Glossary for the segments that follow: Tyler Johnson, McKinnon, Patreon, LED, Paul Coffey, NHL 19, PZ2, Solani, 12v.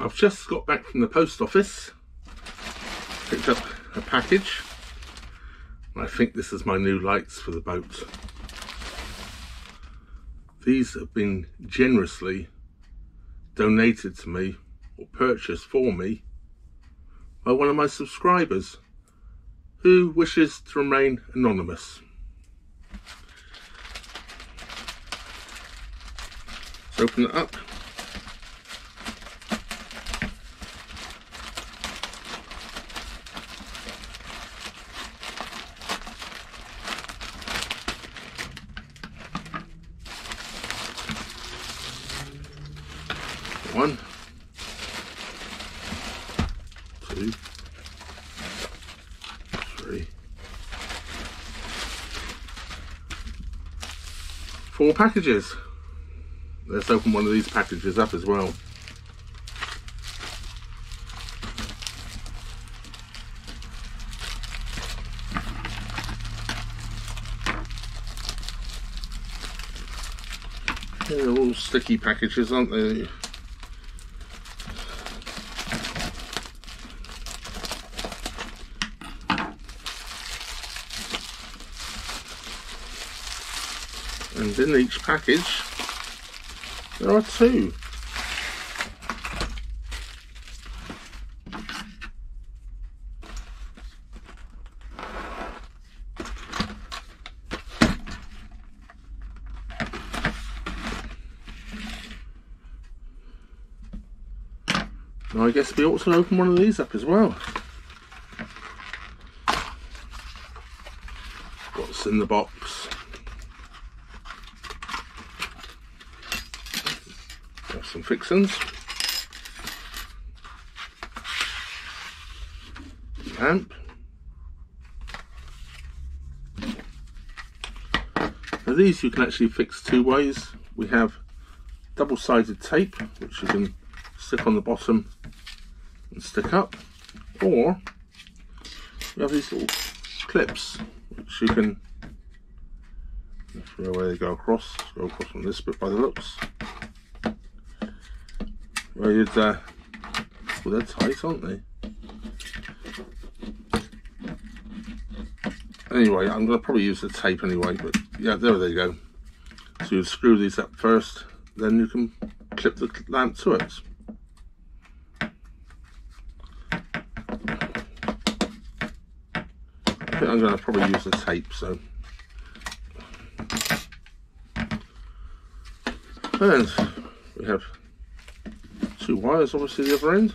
I've just got back from the post office, picked up a package, and I think this is my new lights for the boat. These have been generously donated to me, or purchased for me, by one of my subscribers who wishes to remain anonymous. Let's open it up. One, two, three, four packages. Let's open one of these packages up as well. They're all sticky packages, aren't they? And in each package, there are two. Now I guess we ought to open one of these up as well. What's in the box? Some fixings lamp. Now these you can actually fix two ways. We have double-sided tape which you can stick on the bottom and stick up, or we have these little clips which you can, where they go across on this bit by the looks. Well, you'd, well, they're tight, aren't they? Anyway, I'm going to probably use the tape anyway, but yeah, there they go. So you screw these up first, then you can clip the lamp to it. I think I'm going to probably use the tape, so. And we have two wires, obviously, the other end.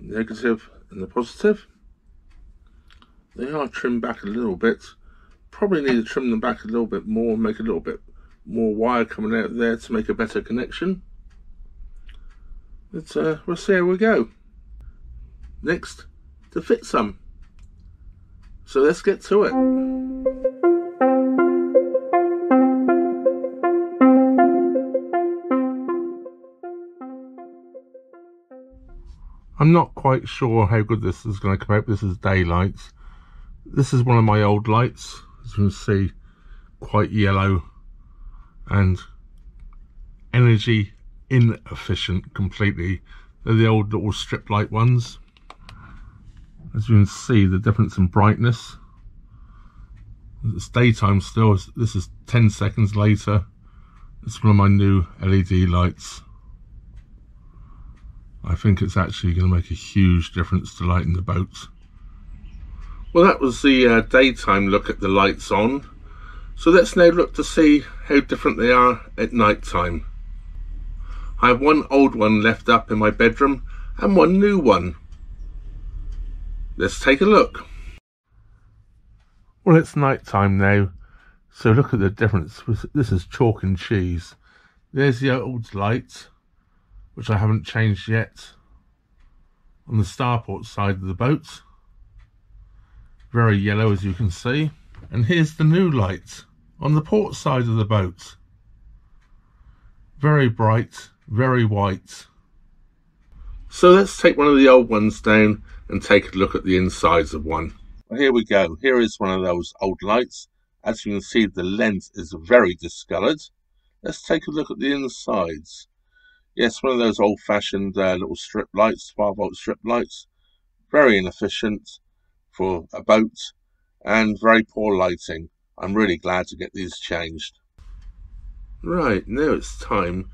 Negative and the positive. They are trimmed back a little bit. Probably need to trim them back a little bit more, make a little bit more wire coming out there to make a better connection. But we'll see how we go. Next, to fit some. So let's get to it. I'm not quite sure how good this is going to come out. This is daylight. This is one of my old lights, as you can see, quite yellow and energy inefficient completely. They're the old little strip light ones. As you can see, the difference in brightness. It's daytime still. This is 10 seconds later. It's one of my new LED lights. I think it's actually going to make a huge difference to lighting the boat. Well, that was the daytime look at the lights on. So let's now look to see how different they are at night time. I have one old one left up in my bedroom and one new one. Let's take a look. Well, it's night time now. So look at the difference. This is chalk and cheese. There's the old light, which I haven't changed yet, on the starboard side of the boat. Very yellow, as you can see. And here's the new light on the port side of the boat. Very bright, very white. So let's take one of the old ones down and take a look at the insides of one. Well, here we go. Here is one of those old lights As you can see, the lens is very discoloured. Let's take a look at the insides. Yes, one of those old-fashioned little strip lights, 12-volt strip lights. Very inefficient for a boat and very poor lighting. I'm really glad to get these changed. Right, now it's time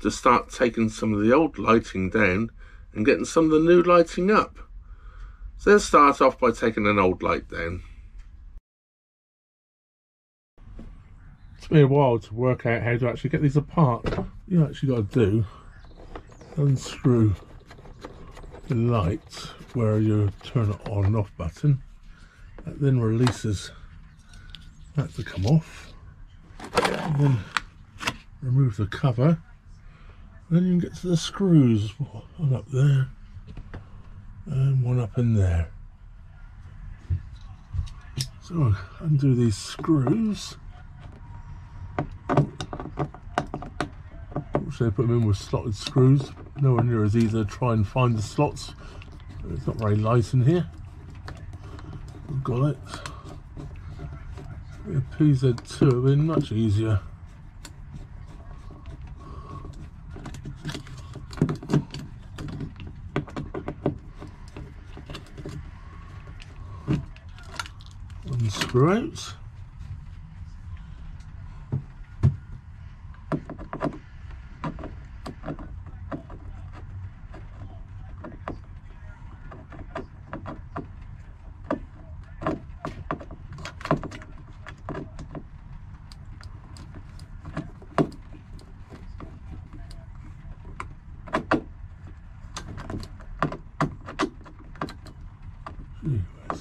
to start taking some of the old lighting down and getting some of the new lighting up. So let's start off by taking an old light down. It's been a while to work out how to actually get these apart. You actually got to do unscrew the light where you turn it on and off button. That then releases that to come off. And then remove the cover. And then you can get to the screws. One up there and one up in there. So undo these screws. They put them in with slotted screws. Nowhere near as easy to try and find the slots. It's not very light in here. We've got it. The PZ2 have been much easier. Unscrew out.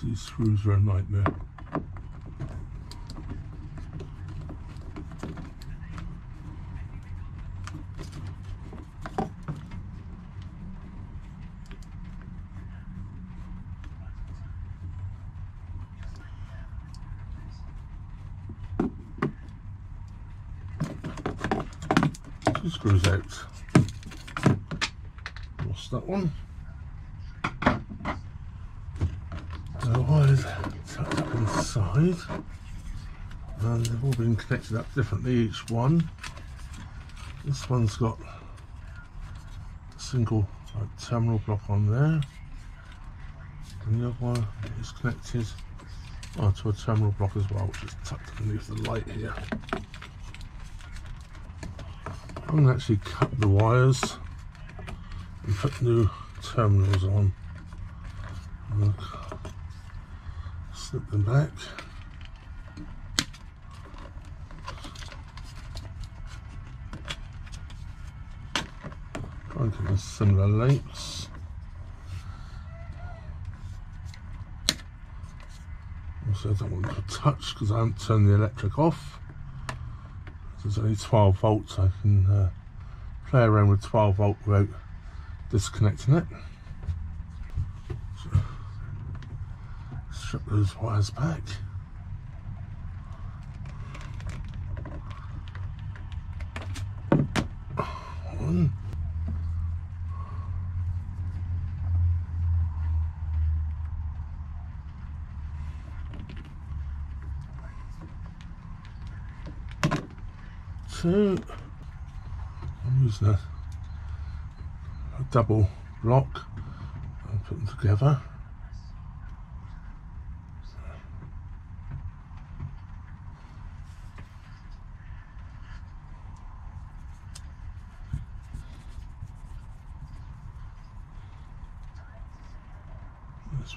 These screws are a nightmare. Two screws out. Lost that one. Wires tucked up inside, and they've all been connected up differently, each one. This one's got a single terminal block on there, and the other one is connected to a terminal block as well, which is tucked underneath the light here. I'm going to actually cut the wires and put new terminals on. Look. Slip them back. Try and get them similar lengths. Also, I don't want them to touch because I haven't turned the electric off. There's only 12 volts. I can play around with 12 volt without disconnecting it. Strip those wires back. One. Two. I'm using a double block and put them together.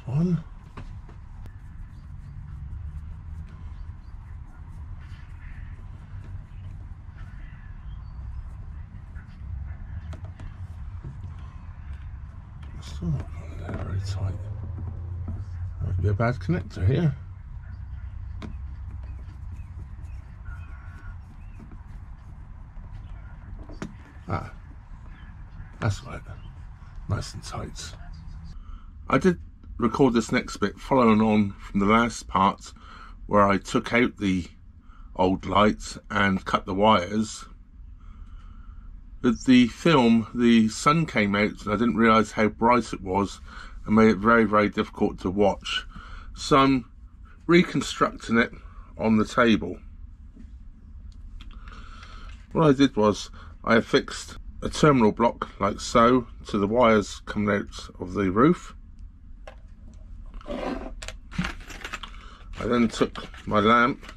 One. Still not going there very tight. Might be a bad connector here. Ah, that's right. Nice and tight. I did record this next bit following on from the last part where I took out the old light and cut the wires. With the film, the sun came out and I didn't realise how bright it was and made it very, very difficult to watch. So I'm reconstructing it on the table. What I did was I affixed a terminal block like so to the wires coming out of the roof. I then took my lamp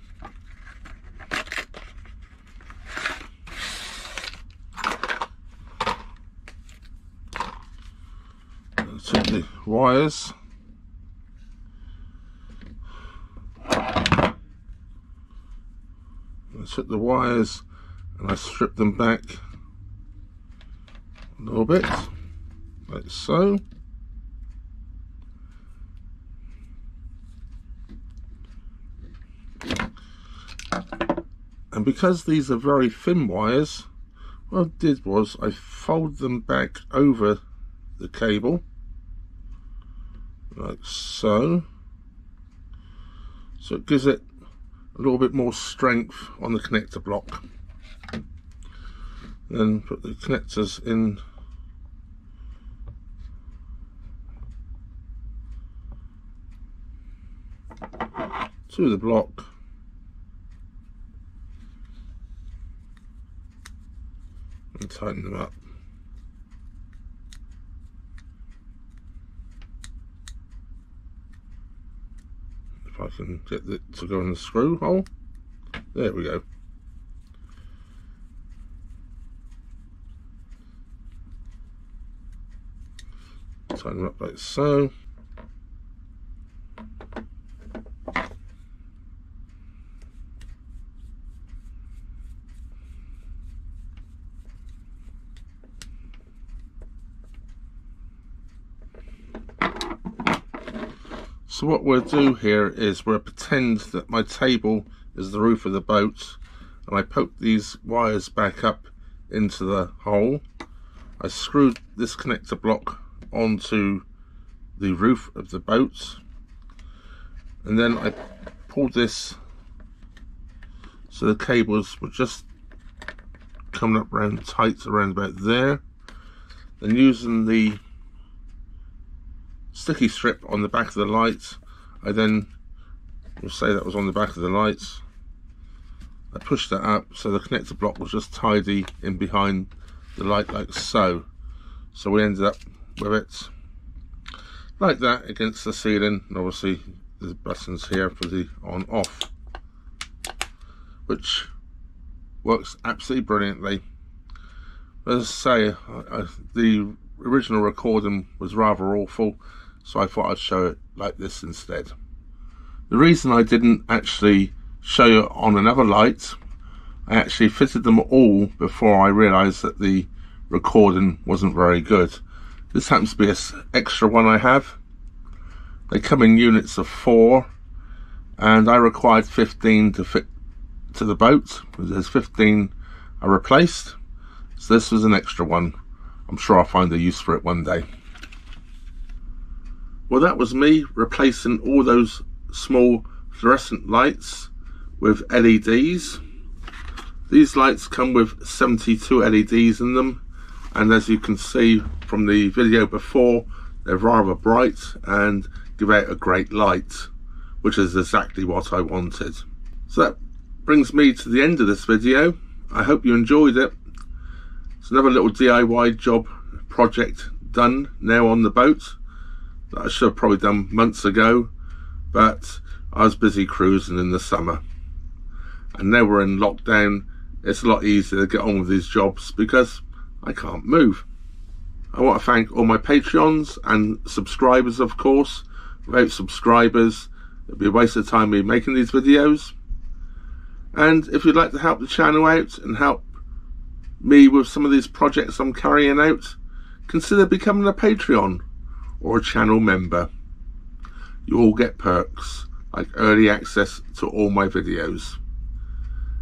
and took the wires and I stripped them back a little bit like so. And because these are very thin wires, what I did was I fold them back over the cable like so, so it gives it a little bit more strength on the connector block. Then put the connectors in to the block. And tighten them up. If I can get it to go in the screw hole, there we go. Tighten them up like so. So what we'll do here is we'll pretend that my table is the roof of the boat, and I poke these wires back up into the hole. I screwed this connector block onto the roof of the boat, and then I pulled this so the cables were just coming up round tight around about there. Then using the sticky strip on the back of the lights, I then, we'll say that was on the back of the lights, I pushed that up so the connector block was just tidy in behind the light like so. So we ended up with it like that against the ceiling, and obviously the buttons here for the on off, which works absolutely brilliantly. But as I say, the original recording was rather awful, so I thought I'd show it like this instead. The reason I didn't actually show it on another light, I actually fitted them all before I realised that the recording wasn't very good. This happens to be an extra one I have. They come in units of 4, and I required 15 to fit to the boat. There's 15 I replaced, so this was an extra one. I'm sure I'll find a use for it one day. Well, that was me replacing all those small fluorescent lights with LEDs. These lights come with 72 LEDs in them, and as you can see from the video before, they're rather bright and give out a great light, which is exactly what I wanted. So that brings me to the end of this video. I hope you enjoyed it. It's another little DIY job project done now on the boat that I should have probably done months ago, but I was busy cruising in the summer, and now we're in lockdown. It's a lot easier to get on with these jobs because I can't move. I want to thank all my Patreons and subscribers, of course. Without subscribers, it'd be a waste of time me making these videos. And if you'd like to help the channel out and help me with some of these projects I'm carrying out, consider becoming a Patreon or a channel member. You all get perks like early access to all my videos.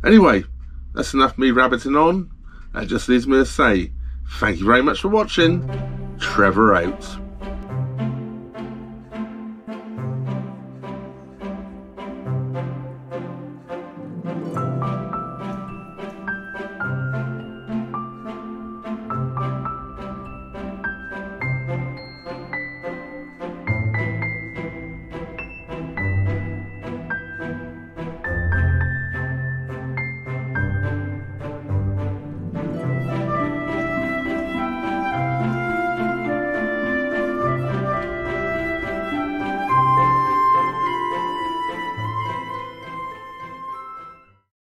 Anyway, that's enough me rabbiting on. That just leaves me to say thank you very much for watching. Trevor out.